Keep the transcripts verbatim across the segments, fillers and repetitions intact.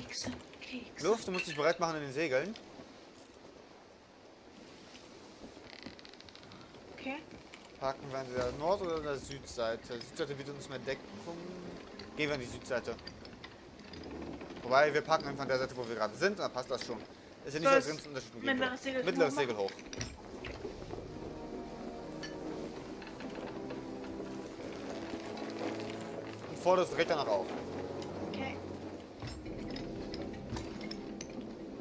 Kekse, Kekse. Luft, du musst dich bereit machen in den Segeln. Okay. Parken wir an der Nord- oder an der Südseite? Die Südseite wird uns mehr Deckung. Gehen wir an die Südseite. Wobei, wir parken einfach an der Seite, wo wir gerade sind, dann passt das schon. Ist ja nicht so, als wenn es einen Unterschied gibt. Mittleres Segel, Mittleres Segel hoch. Und vorderst direkt danach auf. Okay.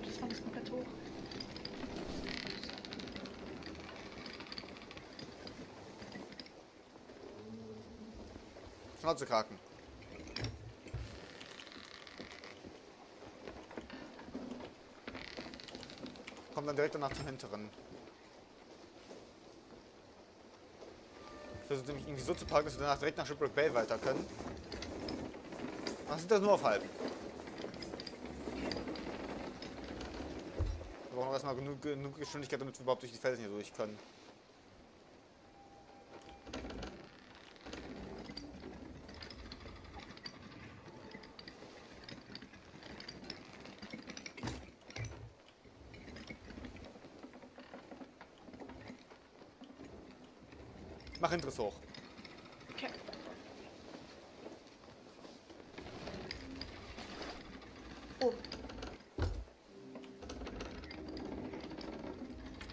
Das war das komplett hoch. Schnauze kraken. Kommt dann direkt danach zum hinteren. Ich versuche nämlich irgendwie so zu parken, dass wir danach direkt nach Shipwreck Bay weiter können. Was sind das nur auf halben? Wir brauchen erstmal genug, genug Geschwindigkeit, damit wir überhaupt durch die Felsen hier durch können. Mach Interesse hoch. Okay. Oh.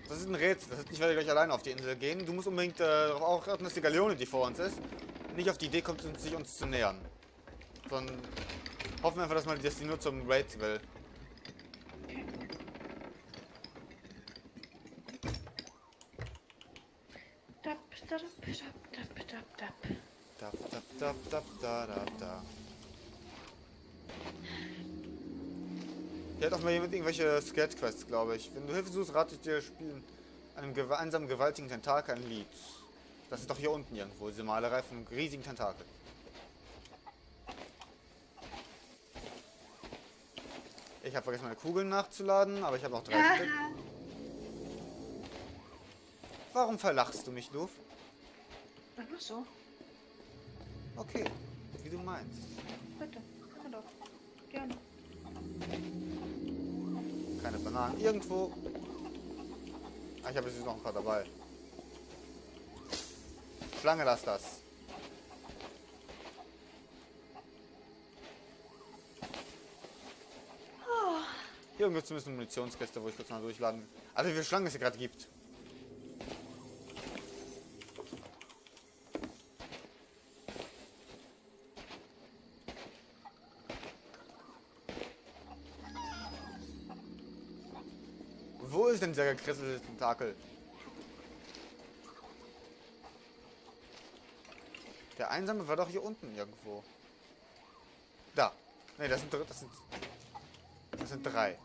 Das ist ein Rätsel. Das ist nicht, weil wir gleich alleine auf die Insel gehen. Du musst unbedingt äh, darauf achten, dass die Galeone, die vor uns ist, nicht auf die Idee kommt, sich uns zu nähern. Sondern hoffen wir einfach, dass man das nur zum Raid will. Da, da, da, da, da. Hier hat auch mal jemand irgendwelche Skate-Quests, glaube ich. Wenn du Hilfe suchst, rate ich dir, spielen einem gemeinsamen gewaltigen Tentakel ein Lied. Das ist doch hier unten irgendwo, diese Malerei von einem riesigen Tentakel. Ich habe vergessen, meine Kugeln nachzuladen, aber ich habe noch drei Stück. Warum verlachst du mich, LaLouve? Einfach so. Okay, wie du meinst. Bitte, komm doch. Gerne. Keine Bananen irgendwo. Ah, ich habe jetzt noch ein paar dabei. Schlange, lass das. Hier irgendwo zumindest eine Munitionskäste, wo ich kurz mal durchladen. Also wie viele Schlangen es hier gerade gibt. Wo ist denn dieser gekrisselte Tentakel? Der einsame war doch hier unten irgendwo. Da. Ne, das sind, das sind, das sind drei.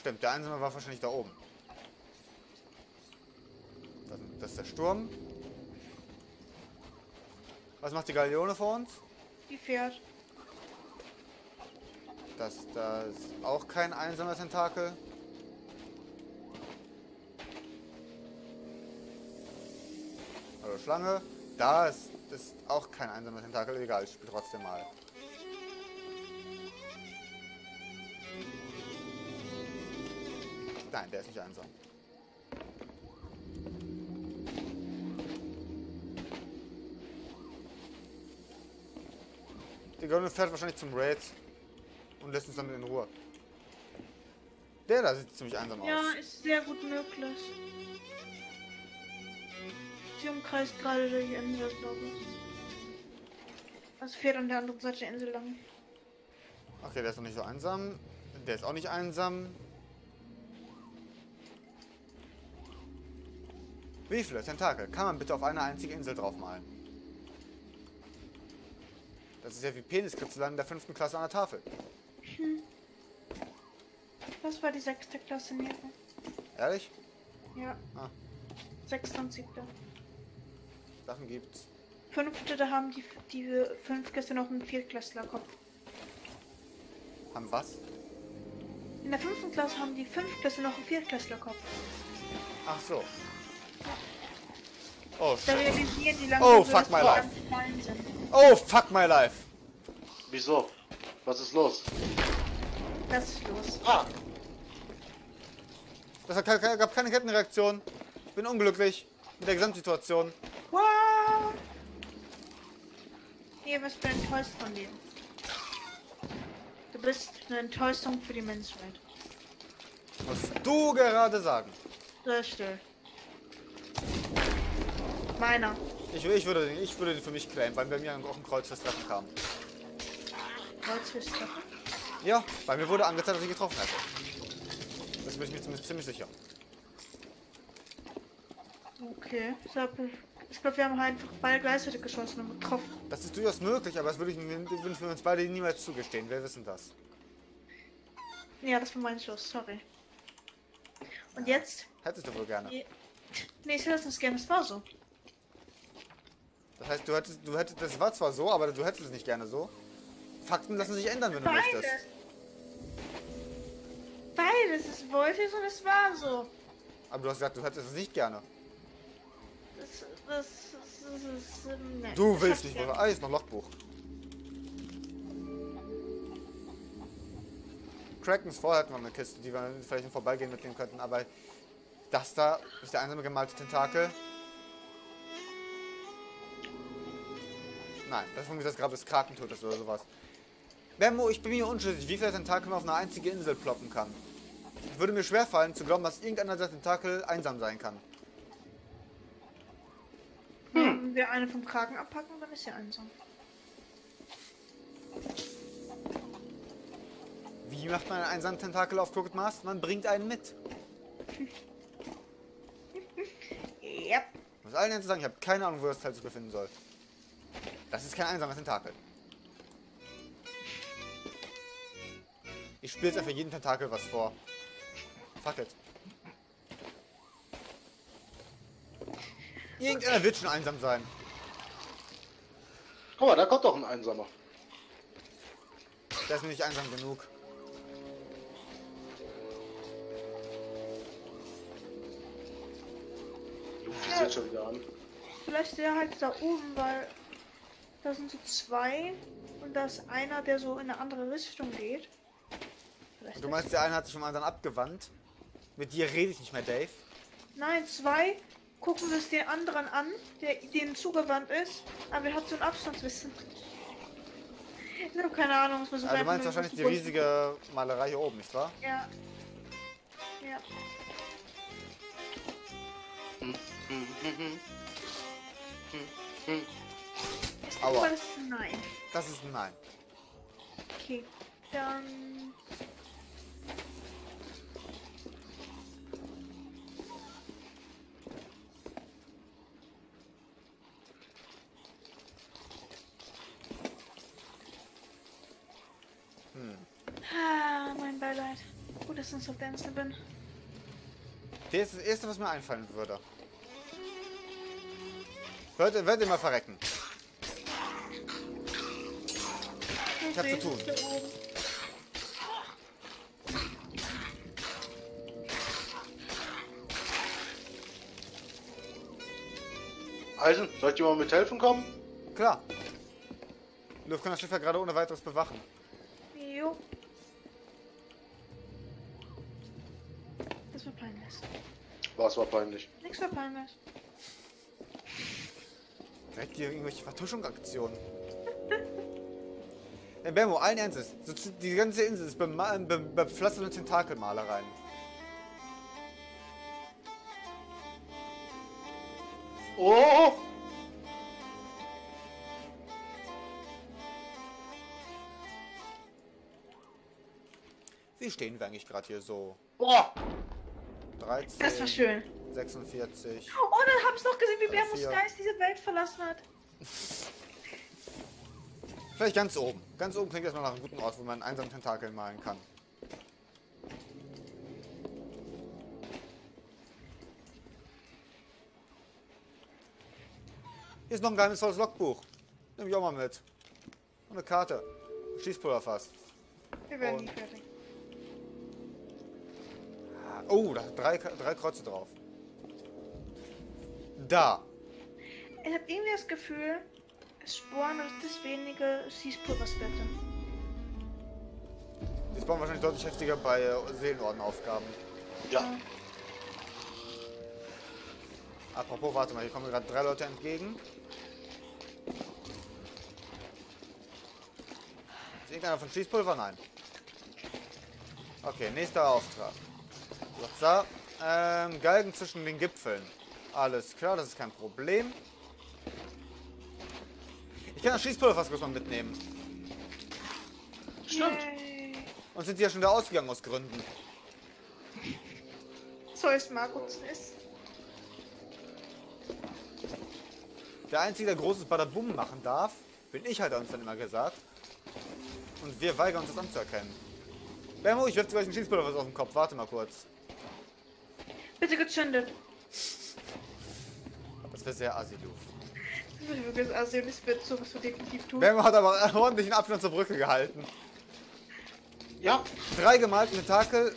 Stimmt, der einsame war wahrscheinlich da oben. Das ist der Sturm. Was macht die Galeone vor uns? Die fährt. Das, das ist auch kein einsamer Tentakel. Schlange. Da ist, ist auch kein einsamer Tentakel. Egal, ich spiele trotzdem mal. Nein, der ist nicht einsam. Die Gönne fährt wahrscheinlich zum Raid und lässt uns damit in Ruhe. Der da sieht ziemlich einsam aus. Ja, ist sehr gut möglich. Sie umkreist gerade die Insel, glaube ich. Also fährt an der anderen Seite der Insel lang. Okay, der ist noch nicht so einsam. Der ist auch nicht einsam. Wie viele Tentakel kann man bitte auf eine einzige Insel draufmalen? Das ist ja wie Peniskritzelein in der fünften Klasse an der Tafel. Hm. Das war die sechste Klasse, Nero. Ehrlich? Ja. Ah. sechste und siebte Sachen gibt's. Fünfte, da haben die, die Fünftklässler noch einen Viertklässlerkopf. Haben was? In der fünften Klasse haben die Fünftklässler noch einen Viertklässlerkopf. Ach so. Oh, shit. Oh, fuck my life. Oh, fuck my life. Wieso? Was ist los? Was ist los? Ah! Es gab keine Kettenreaktion. Ich bin unglücklich mit der Gesamtsituation. Wow! Nee, was bin enttäuscht von dir. Du bist eine Enttäuschung für die Menschheit. Was du gerade sagen? Sehr still. Meiner. Ich, ich, würde den, ich würde den für mich claimen, weil bei mir auch ein Kreuzfesttreffen kam. Kreuzfesttreffen? Ja, bei mir wurde angezeigt, dass ich getroffen hätte. Das bin ich mir ziemlich, ziemlich sicher. Okay. Ich glaube, wir haben einfach beide gleichzeitig geschossen und getroffen. Das ist durchaus möglich, aber das würde ich, würden wir uns beide niemals zugestehen. Wer wissen das? Ja, das war mein Schuss, sorry. Und ja, jetzt? Hättest du wohl gerne. Nee, ich hätte das nicht gerne, es war so. Das heißt, du hättest, du hättest, das war zwar so, aber du hättest es nicht gerne so. Fakten lassen sich ändern, wenn du Beides. möchtest. Beides, es wollte es und es war so. Aber du hast gesagt, du hättest es nicht gerne. Das, das, das, das, das ne. Du das willst nicht, gerne. Ah, ist noch Logbuch. Krakens vorher hatten wir eine Kiste, die wir vielleicht noch vorbeigehen mitnehmen könnten, aber das da ist der einsame gemalte Tentakel. Nein, das ist irgendwie das Grab des Krakentotes oder sowas. BärMo, ich bin mir unschlüssig, wie viele Tentakel man auf eine einzige Insel ploppen kann. Es würde mir schwerfallen, zu glauben, dass irgendeiner der Tentakel einsam sein kann. Hm. Wenn wir eine vom Kraken abpacken, dann ist er einsam. Wie macht man einen einsamen Tentakel auf Crooked Mars? Man bringt einen mit. Yep. Ich muss allen zu sagen, ich habe keine Ahnung, wo das Teil sich befinden soll. Das ist kein einsamer Tentakel. Ich spiele jetzt einfach jeden Tentakel was vor. Fuck it. Irgendeiner wird schon einsam sein. Guck mal, da kommt doch ein Einsamer. Der ist nicht einsam genug. Das ja, schon wieder an. Vielleicht der halt da oben, weil... Da sind so zwei und da ist einer, der so in eine andere Richtung geht. Vielleicht du meinst, der eine hat sich vom anderen abgewandt? Mit dir rede ich nicht mehr, Dave. Nein, zwei gucken wir es den anderen an, der denen zugewandt ist, aber der hat so ein Abstandswissen. Ich habe keine Ahnung, was wir so also, du meinst wahrscheinlich die riesige Malerei hier oben, nicht wahr? Ja. Ja. Aber das ist ein Nein. Das ist ein Nein. Okay, dann... Hm. Ah, mein Beileid. Gut, dass ich nicht auf der Insel bin. Das ist das Erste, was mir einfallen würde. Hört, werdet ihr mal verrecken. Ich hab zu tun. Eisen, soll ich dir mal mit helfen kommen? Klar. Luft kann das Schiff ja gerade ohne weiteres bewachen. Jo. Das war peinlich. Was war peinlich? Nix war peinlich. Vielleicht hier irgendwelche Vertuschungsaktionen. In BärMo, allen Ernstes, die ganze Insel ist bepflastert mit Tentakelmalereien. Oh! Wie stehen wir eigentlich gerade hier so? Boah! dreizehn. Das war schön. sechsundvierzig. Oh, dann hab's noch gesehen, wie BärMos Geist diese Welt verlassen hat. Vielleicht ganz oben. Ganz oben klingt das noch nach einem guten Ort, wo man einen einsamen Tentakel malen kann. Hier ist noch ein geheimnisvolles Logbuch. Nehme ich auch mal mit. Und eine Karte. Schießpulverfass. Wir werden nicht fertig. Oh, da hat drei, drei Kreuze drauf. Da. Ich habe irgendwie das Gefühl... Sporen und das wenige Schießpulversplätter. Das spawnen wahrscheinlich deutlich heftiger bei Seelenordenaufgaben. Ja. Apropos, warte mal, hier kommen gerade drei Leute entgegen. Ist irgendeiner von Schießpulver? Nein. Okay, nächster Auftrag. Was da? Ähm, Galgen zwischen den Gipfeln. Alles klar, das ist kein Problem. Ich kann das Schießpulver fast kurz mal mitnehmen. Stimmt. Yay. Und sind die ja schon wieder ausgegangen aus Gründen. So ist Markus ist. Der Einzige, der großes Badabum machen darf, bin ich, halt uns dann immer gesagt. Und wir weigern uns das anzuerkennen. BärMo, ich werfe dir gleich einen Schießpulver auf den Kopf. Warte mal kurz. Bitte gezündet. Das wäre sehr assi, LaLouve. Das würde wirklich assi und ich würde sowas so definitiv tun. BärMo hat aber einen ordentlichen Abstand zur Brücke gehalten. Ja. Drei gemalte Tentakel.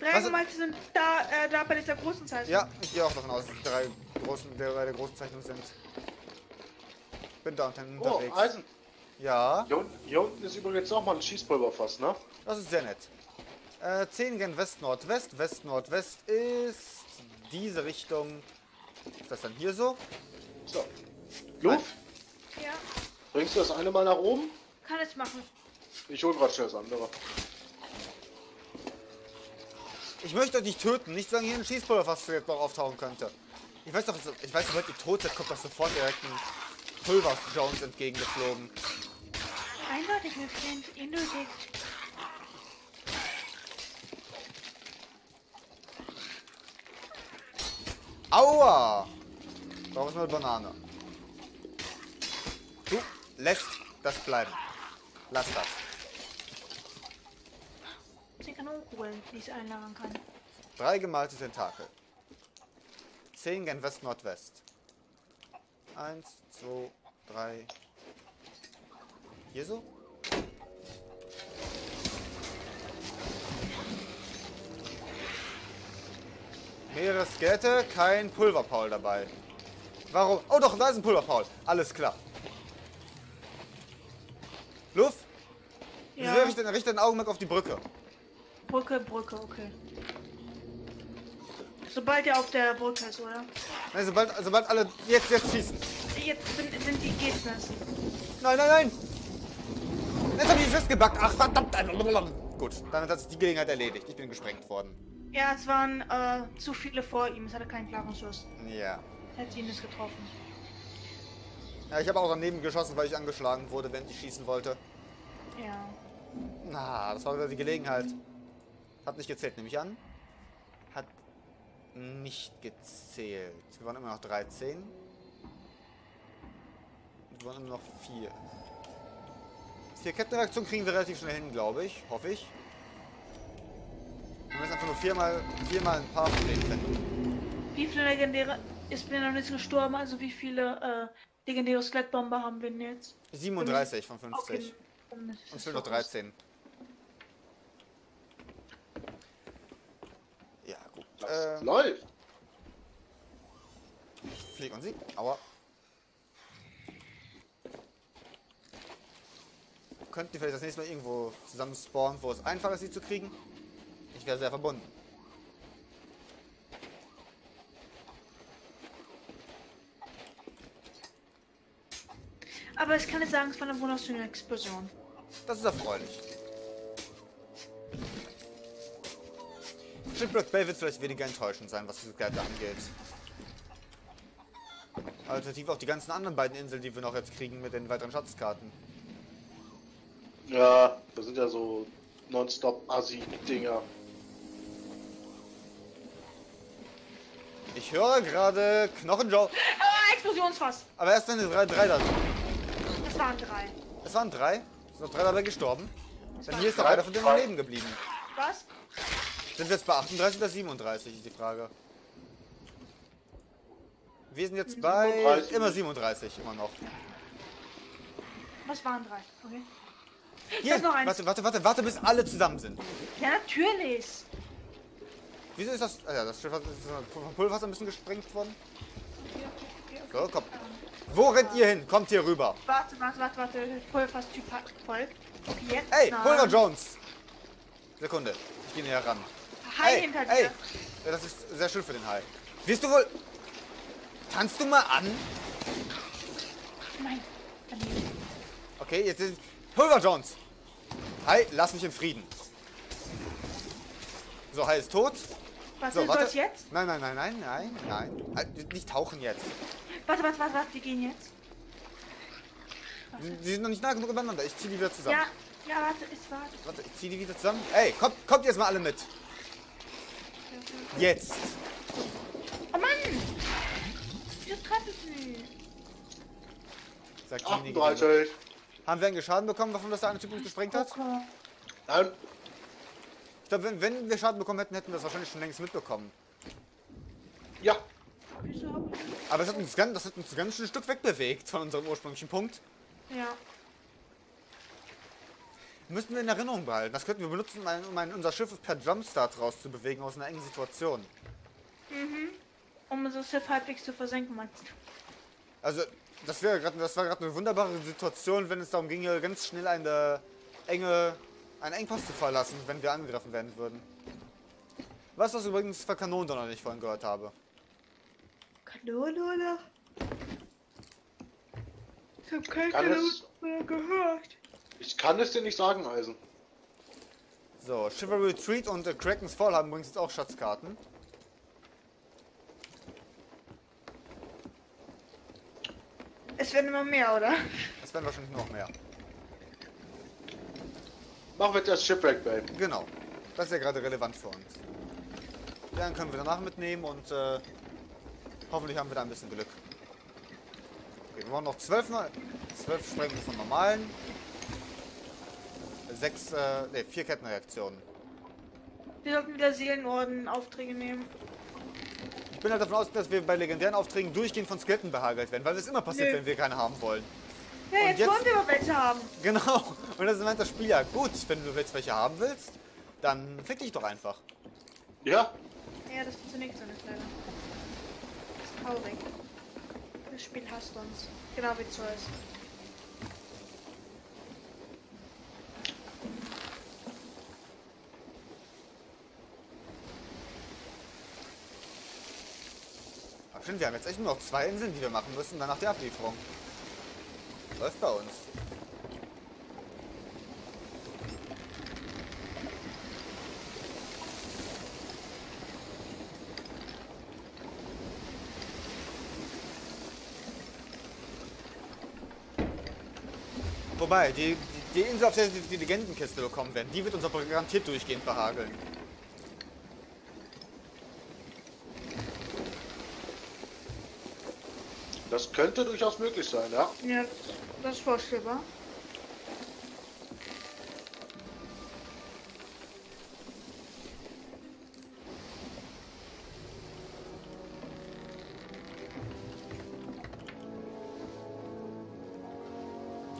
Drei Was? gemalte sind da, äh, da bei dieser großen Zeichnung. Ja, ich gehe auch davon aus, dass drei großen, der bei der großen Zeichnung sind. Bin da unten oh, unterwegs. Eisen. Ja. Hier unten, hier unten ist übrigens nochmal ein Schießpulverfass, ne? Das ist sehr nett. Äh, zehn gen West-Nordwest. West-Nordwest ist diese Richtung. Ist das dann hier so? So. LaLouve? Ja. Bringst du das eine mal nach oben? Kann ich machen. Ich hol grad schon das andere. Ich möchte euch nicht töten. Nicht, solange hier ein Schießpulverfass jetzt noch auftauchen könnte. Ich weiß doch, ich weiß, sobald ihr tot seid, kommt das sofort direkt ein Pulver aus uns entgegengeflogen. Eindeutig, mein Freund, eindeutig. Aua! Brauchst du eine Banane? Du lässt das bleiben. Lass das. Zehn Kanonenkugeln, die ich einlagern kann. Drei gemalte Tentakel. Zehn gen West-Nordwest. Eins, zwei, drei. Hier so? Mehrere Skelette, kein Pulverpaul dabei. Warum? Oh doch, da ist ein Pulverpaul. Alles klar. LaLouve? Ja. Richte dein, richte dein Augenmerk auf die Brücke. Brücke, Brücke, okay. Sobald ihr auf der Brücke ist, oder? Nein, sobald, sobald alle jetzt, jetzt schießen. Jetzt sind, sind die Gegner. Nein, nein, nein. Jetzt hab ich festgebackt. Ach, verdammt. Gut, damit hat sich die Gelegenheit erledigt. Ich bin gesprengt worden. Ja, es waren äh, zu viele vor ihm. Es hatte keinen klaren Schuss. Ja. Hätte ihn nicht getroffen. Ja, ich habe auch daneben geschossen, weil ich angeschlagen wurde, wenn ich schießen wollte. Ja. Na, das war wieder die Gelegenheit. Hat nicht gezählt, nehme ich an. Hat nicht gezählt. Wir waren immer noch dreizehn. Wir waren immer noch vier. Vier Kettenreaktionen kriegen wir relativ schnell hin, glaube ich. Hoffe ich. Wir müssen einfach nur viermal, viermal ein paar Probleme finden. Wie viele legendäre... Ich bin noch nicht gestorben, also wie viele äh, legendäre Skelettbomber haben wir denn jetzt? siebenunddreißig von fünfzig. Okay. Uns fehlen noch dreizehn. Ja, gut. Ähm, läuft! Flieg und Sieg, aua. Könnten die vielleicht das nächste Mal irgendwo zusammen spawnen, wo es einfach ist, sie zu kriegen? Ich wäre sehr verbunden. Aber ich kann nicht sagen, es war eine wunderschöne Explosion. Das ist erfreulich. Shipwreck Bay wird vielleicht weniger enttäuschend sein, was die Karte angeht. Alternativ auch die ganzen anderen beiden Inseln, die wir noch jetzt kriegen mit den weiteren Schatzkarten. Ja, das sind ja so Non-Stop-Assi-Dinger. Ich höre gerade Knochenjoe. Ah, Explosionsfass! Aber erst dann die drei, drei da. Es waren drei. Es waren drei? Sind noch drei dabei gestorben? Denn hier ist noch einer von denen am Leben geblieben. Was? Sind wir jetzt bei achtunddreißig oder siebenunddreißig, ist die Frage. Wir sind jetzt siebenunddreißig. Bei... immer siebenunddreißig, immer noch. Was waren drei? Okay. Hier, ist noch eins. Warte, warte, warte, warte, bis alle zusammen sind. Ja, natürlich. Wieso ist das... Ah ja, das Schiff hat, vom Pulverfass ein bisschen gesprengt worden. Okay, okay, okay. So, komm. Ähm, Wo rennt äh, ihr hin? Kommt hier rüber. Warte, warte, warte, warte. Pulverfass-Typ folgt. Jetzt ey, Pulver Jones! Sekunde, ich gehe näher ran. Hai ey, hinter ey. dir. Ja, das ist sehr schön für den Hai. Wirst du wohl... Tanzt du mal an? Nein. Okay, jetzt ist... Pulver Jones! Hai, lass mich in Frieden. So, Hai ist tot. Was so, ist das jetzt? Nein, nein, nein, nein, nein, nein. Nicht tauchen jetzt. Warte, warte, warte, warte, die gehen jetzt. Die sind noch nicht nah genug übereinander. Ich zieh die wieder zusammen. Ja, ja, warte, ich warte. Warte, ich zieh die wieder zusammen. Ey, kommt, kommt jetzt mal alle mit. Jetzt. Oh Mann! Wieso treffe ich sie? Sagt achtunddreißig. Haben wir einen Schaden bekommen, wovon das der eine Typ uns gesprengt hat? Nein. Ich glaube, wenn, wenn wir Schaden bekommen hätten, hätten wir das wahrscheinlich schon längst mitbekommen. Ja. Aber das hat uns ganz, das hat uns ganz schön ein Stück wegbewegt von unserem ursprünglichen Punkt. Ja. Müssten wir in Erinnerung behalten. Das könnten wir benutzen, um ein, unser Schiff per Jumpstart rauszubewegen aus einer engen Situation. Mhm. Um unser Schiff halbwegs zu versenken, meinst du? Also, das, grad, das war gerade eine wunderbare Situation, wenn es darum ginge, ganz schnell eine enge, einen Engpass zu verlassen, wenn wir angegriffen werden würden. Was das übrigens für Kanonendonner, den ich vorhin gehört habe. Kanonendonner? Ich habe keinen Kanonendonner gehört. Ich kann es dir nicht sagen, Eisen. So, Chivalry Retreat und äh, Krakens Fall haben übrigens jetzt auch Schatzkarten. Es werden immer mehr, oder? Es werden wahrscheinlich noch mehr. Machen wir das Shipwreck, Babe. Genau. Das ist ja gerade relevant für uns. Dann können wir danach mitnehmen und äh, hoffentlich haben wir da ein bisschen Glück. Okay, wir brauchen noch zwölf, ne zwölf Sprengungen von normalen. Sechs, äh, ne, vier Kettenreaktionen. Wir sollten wieder Seelenorden-Aufträge nehmen. Ich bin halt davon aus, dass wir bei legendären Aufträgen durchgehend von Skeletten behagelt werden, weil das immer passiert, Nö. wenn wir keine haben wollen. Ja, jetzt, jetzt wollen wir aber welche haben. Genau. Und das meint das Spiel ja, gut, wenn du jetzt welche haben willst, dann fick dich doch einfach. Ja. Ja, das funktioniert so nicht leider. Das ist traurig. Das Spiel hasst uns. Genau wie Zeus. Wir haben jetzt echt nur noch zwei Inseln, die wir machen müssen, dann nach der Ablieferung. Läuft bei uns. Wobei, die, die, die Insel, auf der die, die Legendenkiste bekommen werden, die wird uns aber garantiert durchgehend behageln. Das könnte durchaus möglich sein, ja? Ja, das ist vorstellbar.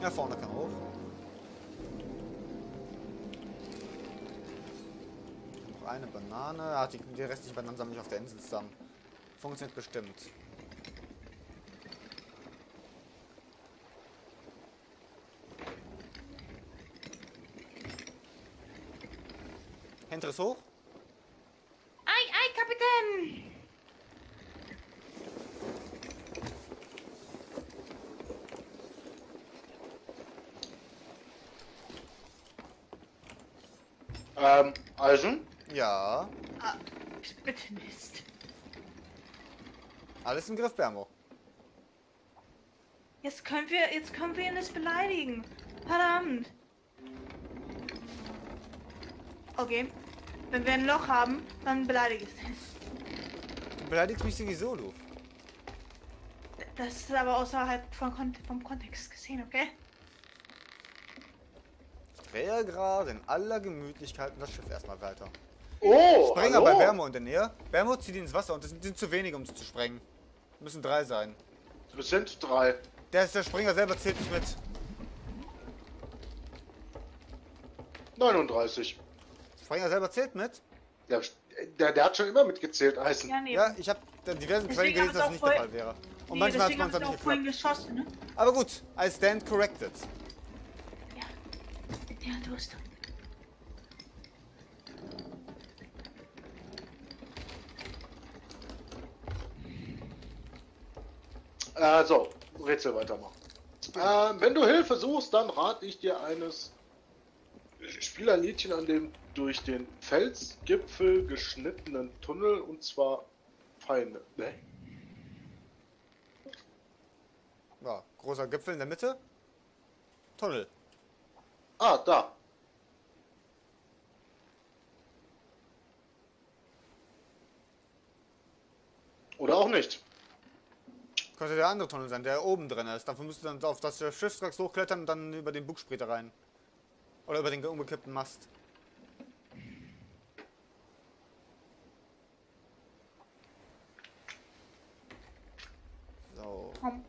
Ja, vorne kann hoch. Noch eine Banane. Ah, die, die restlichen Bananen sammle ich auf der Insel zusammen. Funktioniert bestimmt. Hentres hoch. Ei, ei, Kapitän! Ähm, Eisen? Ja. Ah, bitte nicht. Alles im Griff, BärMo. Jetzt können wir, jetzt können wir ihn nicht beleidigen. Verdammt. Okay. Wenn wir ein Loch haben, dann beleidige ich es. Du beleidigst mich sowieso, LaLouve. Das ist aber außerhalb von Kon vom Kontext gesehen, okay? Ich drehe gerade in aller Gemütlichkeit das Schiff erstmal weiter. Oh! Sprenger hallo. bei BärMo in der Nähe. BärMo zieht ihn ins Wasser und das sind zu wenig, um es zu sprengen. Müssen drei sein. Das sind drei. Der ist der Springer selber, zählt nicht mit. neununddreißig. Springer selber zählt mit? Ja, der, der hat schon immer mitgezählt, Eisen. Ja, nee. ja ich habe diversen Quellen gelesen, dass es nicht voll... der Fall wäre. Und nee, manchmal hat man es dann nicht vorhin geschossen, ne? Aber gut, I stand corrected. Ja. Ja, du hast. Äh, so, Rätsel weitermachen. Äh, wenn du Hilfe suchst, dann rate ich dir eines Spielerliedchen an dem durch den Felsgipfel geschnittenen Tunnel, und zwar Feinde. Ne? Ja, großer Gipfel in der Mitte. Tunnel. Ah, da. Oder auch nicht. Könnte der andere Tunnel sein, der oben drin ist. Dafür müsst ihr dann auf das Schiff hochklettern und dann über den Bug später rein. Oder über den umgekippten Mast. So. Komm.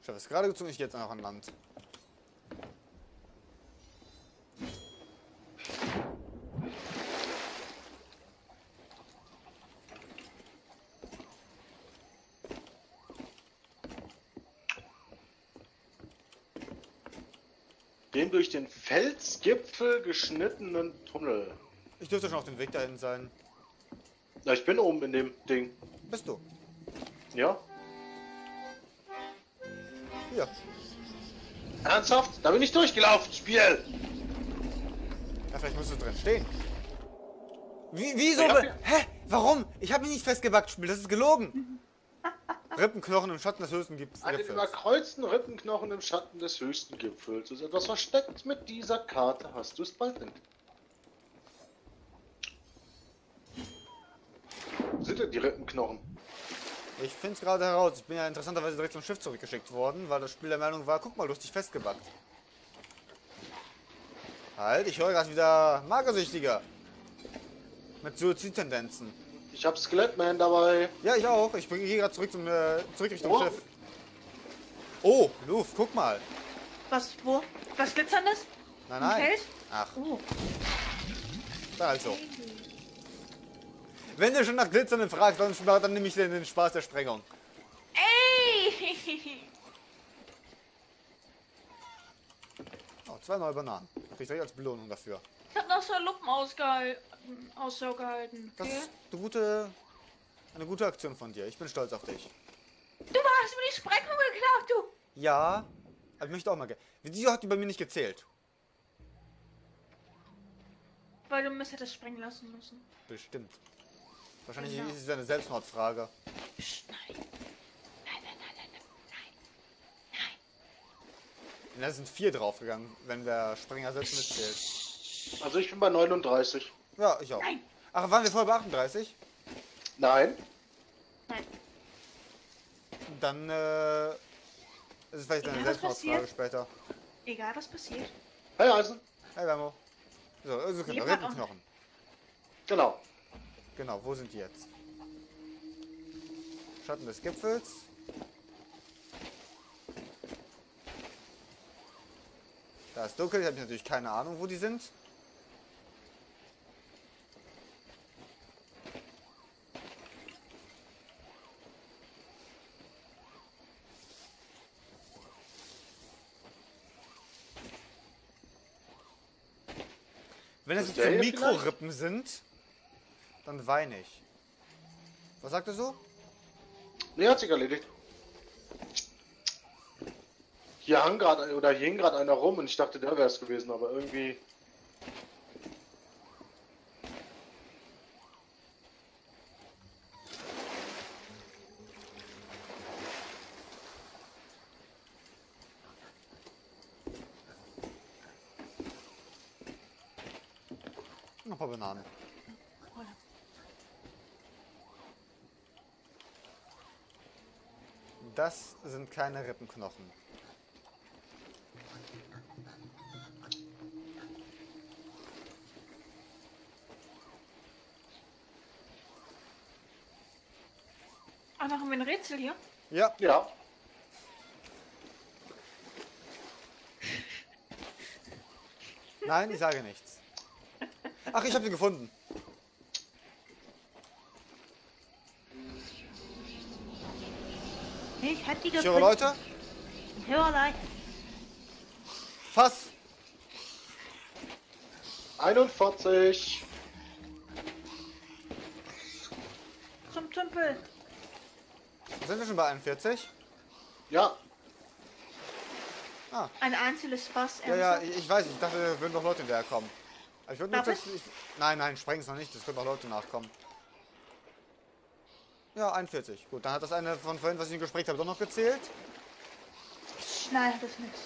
Ich habe es gerade gezogen, ich gehe jetzt einfach an Land. Dem durch den Felsgipfel geschnittenen Tunnel. Ich dürfte schon auf dem Weg dahin sein. Na, ich bin oben in dem Ding. Bist du? Ja. Ja. Ernsthaft? Da bin ich durchgelaufen, Spiel! Ja, vielleicht musst du drin stehen. Wie, wieso? Ja, ja. Hä? Warum? Ich habe mich nicht festgebackt, Spiel, das ist gelogen! Rippenknochen im Schatten des höchsten Gipfels. An den überkreuzten Rippenknochen im Schatten des höchsten Gipfels ist etwas versteckt. Mit dieser Karte hast du es bald entdeckt. Wo sind denn die Rippenknochen? Ich finde es gerade heraus. Ich bin ja interessanterweise direkt zum Schiff zurückgeschickt worden, weil das Spiel der Meinung war, guck mal, lustig festgebackt. Halt, ich höre gerade wieder Magersüchtiger. Mit Suizidtendenzen. Ich habe Skelettman dabei. Ja, ich auch. Ich gehe gerade zurück zum äh, zurück Richtung oh. Schiff. Oh, LaLouve, guck mal. Was, wo? Was Glitzerndes? Nein, nein. Feld? Ach. Oh. Da also. Wenn du schon nach Glitzernden fragst, dann nehme ich den Spaß der Sprengung. Ey! Oh, zwei neue Bananen. Krieg ich direkt als Belohnung dafür. Ich hab noch so einen Lumpen Ausschau gehalten. Okay. Das ist eine gute, eine gute Aktion von dir. Ich bin stolz auf dich. Du hast mir die Sprengung geklaut, du! Ja, aber ich möchte auch mal gerne. Wieso hat die bei mir nicht gezählt? Weil du mich hättest sprengen lassen müssen. Bestimmt. Wahrscheinlich genau. Ist es eine Selbstmordfrage. Psst, nein. Nein, nein, nein, nein, nein, nein. Und da sind vier draufgegangen, wenn der Springer selbst mitzählt. Also ich bin bei neununddreißig. Ja, ich auch. Nein. Ach, waren wir vorher bei achtunddreißig? Nein. Nein. Dann, äh... ist es vielleicht Egal, eine Selbstmordfrage später. Egal, was passiert. Hey, Eisen. Hey, BärMo. So, also können wir reden Knochen. Genau. Genau, wo sind die jetzt? Schatten des Gipfels. Da ist dunkel, ich habe natürlich keine Ahnung, wo die sind. Wenn es jetzt so Mikrorippen sind... Dann weine ich. Was sagt er so? Nee, hat sich erledigt. Hier hang gerade oder hier hing gerade einer rum und ich dachte, der wäre es gewesen, aber irgendwie. Noch ein paar Bananen. Das sind keine Rippenknochen. Ah, machen wir ein Rätsel hier? Ja. Ja. Nein, ich sage nichts. Ach, ich habe sie gefunden. Ich hab die gefunden. Ich höre Leute. Ich höre Leute. Fass. einundvierzig. Zum Tümpel. Sind wir schon bei einundvierzig? Ja. Ah. Ein einzelnes Fass. Ja, ja, ich weiß, ich dachte, da würden doch Leute hinterherkommen. Ich würde nur kurz, ich, nein, nein, sprengen es noch nicht, das können auch Leute nachkommen. Ja, einundvierzig. Gut, dann hat das eine von vorhin, was ich gesprengt habe, doch noch gezählt. Nein, das ist nichts.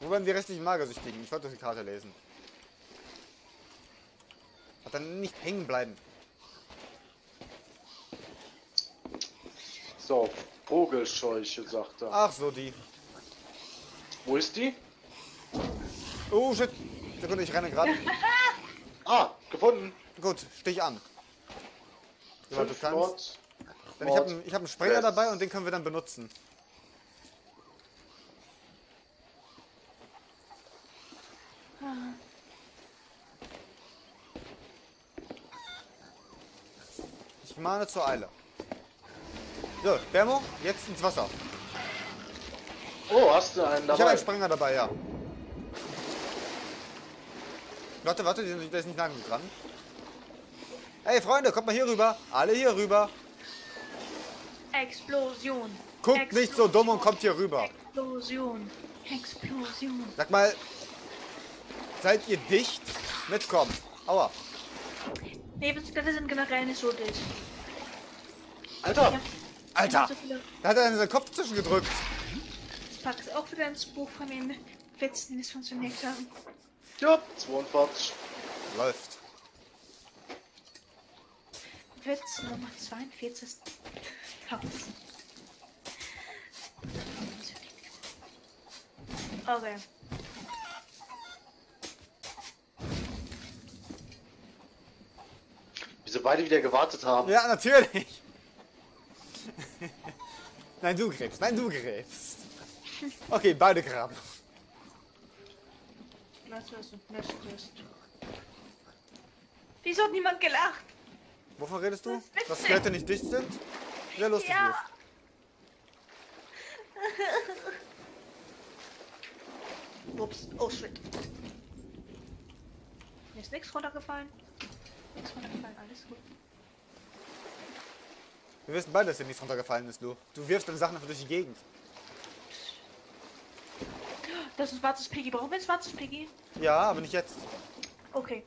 Wo werden die restlichen Magersüchtigen? Ich wollte die Karte lesen. Hat dann nicht hängen bleiben. So, Vogelscheuche, sagt er. Ach so, die. Wo ist die? Oh, shit. Sekunde, ich renne gerade. Ah, gefunden. Gut, stich an. So, du kannst. Denn ich habe einen, hab einen Sprenger dabei und den können wir dann benutzen. Ich mahne zur Eile. So, BärMo, jetzt ins Wasser. Oh, hast du einen dabei? Ich habe einen Sprenger dabei, ja. Warte, warte, der ist nicht lang dran. Hey, Freunde, kommt mal hier rüber. Alle hier rüber. Explosion. Guckt Explosion. Nicht so dumm und kommt hier rüber. Explosion. Explosion. Sag mal, seid ihr dicht? Mitkommen. Aua. Nee, Wissensblätter sind generell nicht so dicht. Alter. Ja. Alter. So da hat er seinen Kopf zwischengedrückt. Ich pack's auch wieder ins Buch von den Witzen, die es funktioniert haben. Ja, zweiundvierzig. Läuft. Witz Nummer zweiundvierzig. Okay. Wieso beide wieder gewartet haben? Ja, natürlich. Nein, du gräbst. Nein, du gräbst. Okay, beide graben. Wieso hat niemand gelacht? Wovon redest du? Dass Skelette nicht dicht sind? Sehr lustig. Ja. Ups, oh shit. Mir ist nichts runtergefallen. Nichts runtergefallen, alles gut. Wir wissen beide, dass dir nichts runtergefallen ist, du. Du wirfst deine Sachen einfach durch die Gegend. Das ist ein schwarzes Piggy. Warum ein schwarzes Piggy? Ja, aber nicht jetzt. Okay.